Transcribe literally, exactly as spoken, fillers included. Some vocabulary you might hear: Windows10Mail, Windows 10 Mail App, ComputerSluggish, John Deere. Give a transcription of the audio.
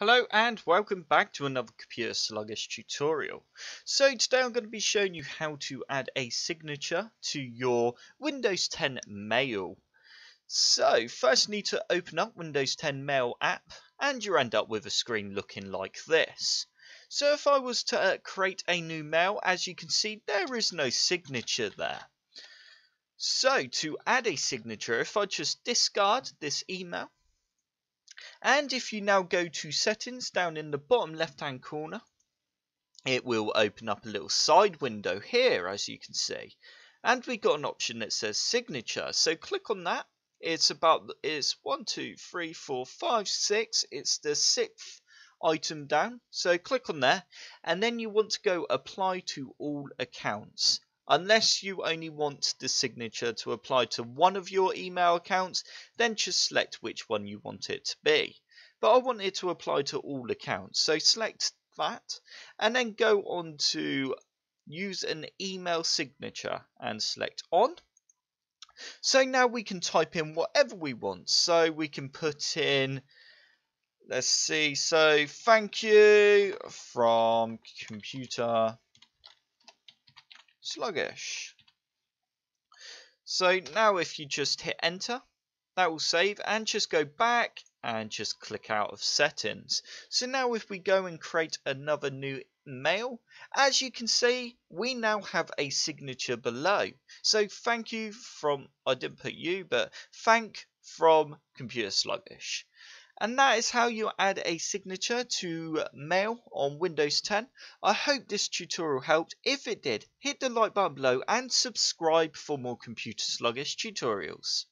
Hello and welcome back to another Computer Sluggish tutorial. So today I'm going to be showing you how to add a signature to your Windows ten Mail. So first you need to open up Windows ten Mail app and you end up with a screen looking like this. So if I was to uh, create a new mail, as you can see there is no signature there. So to add a signature, if I just discard this email, and if you now go to settings down in the bottom left hand corner, it will open up a little side window here, as you can see, and we got an option that says signature. So click on that. It's about it's one, two, three, four, five, six. It's the sixth item down. So click on there, and then you want to go apply to all accounts. Unless you only want the signature to apply to one of your email accounts, then just select which one you want it to be. But I want it to apply to all accounts, so select that, and then go on to use an email signature and select on. So now we can type in whatever we want. So we can put in, let's see, so thank you from Computer Sluggish. So now if you just hit enter, that will save, and just go back and just click out of settings. So now if we go and create another new mail, as you can see we now have a signature below. So thank you from, I didn't put you, but thank from Computer Sluggish. And that is how you add a signature to mail on Windows ten. I hope this tutorial helped. If it did, hit the like button below and subscribe for more Computer Sluggish tutorials.